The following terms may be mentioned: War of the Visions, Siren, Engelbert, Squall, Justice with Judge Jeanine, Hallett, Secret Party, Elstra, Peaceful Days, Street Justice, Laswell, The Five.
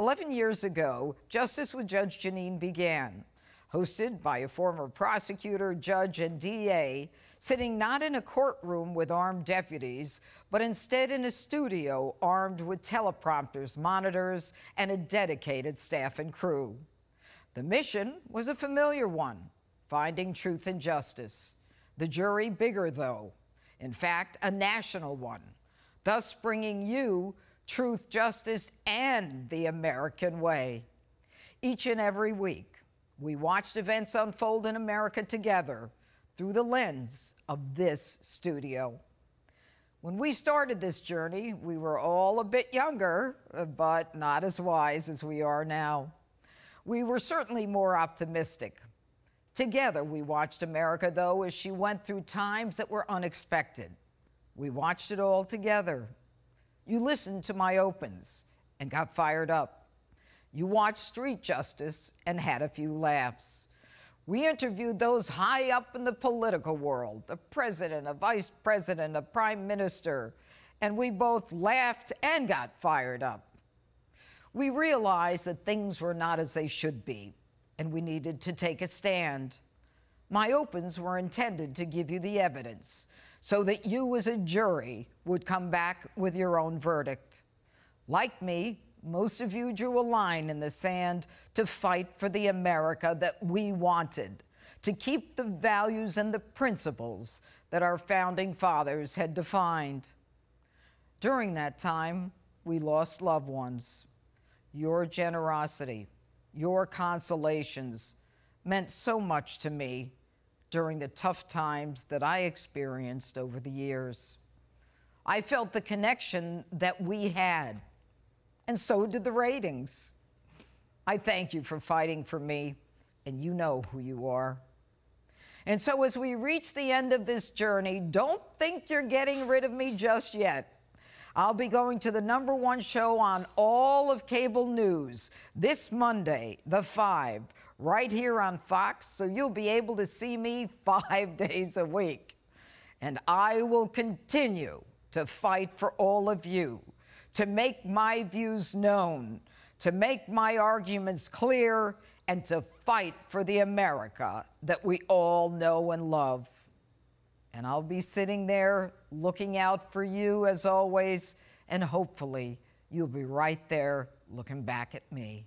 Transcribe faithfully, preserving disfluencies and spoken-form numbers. Eleven years ago, Justice with Judge Jeanine began, hosted by a former prosecutor, judge, and D A, sitting not in a courtroom with armed deputies, but instead in a studio armed with teleprompters, monitors, and a dedicated staff and crew. The mission was a familiar one, finding truth and justice. The jury bigger, though. In fact, a national one, thus bringing you truth, justice, and the American way. Each and every week, we watched events unfold in America together through the lens of this studio. When we started this journey, we were all a bit younger, but not as wise as we are now. We were certainly more optimistic. Together, we watched America, though, as she went through times that were unexpected. We watched it all together. You listened to my opens and got fired up. You watched Street Justice and had a few laughs. We interviewed those high up in the political world, a president, a vice president, a prime minister, and we both laughed and got fired up. We realized that things were not as they should be, and we needed to take a stand. My opens were intended to give you the evidence so that you as a jury would come back with your own verdict. Like me, most of you drew a line in the sand to fight for the America that we wanted, to keep the values and the principles that our founding fathers had defined. During that time, we lost loved ones. Your generosity, your consolations meant so much to me during the tough times that I experienced over the years. I felt the connection that we had, and so did the ratings. I thank you for fighting for me, and you know who you are. And so as we reach the end of this journey, don't think you're getting rid of me just yet. I'll be going to the number one show on all of cable news this Monday, The Five, right here on Fox, so you'll be able to see me five days a week. And I will continue to fight for all of you, to make my views known, to make my arguments clear, and to fight for the America that we all know and love. And I'll be sitting there looking out for you as always, and hopefully you'll be right there looking back at me.